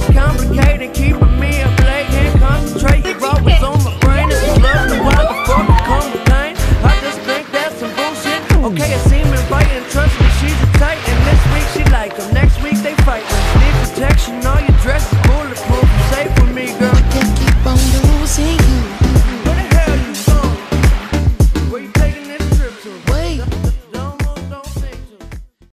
complicated, keep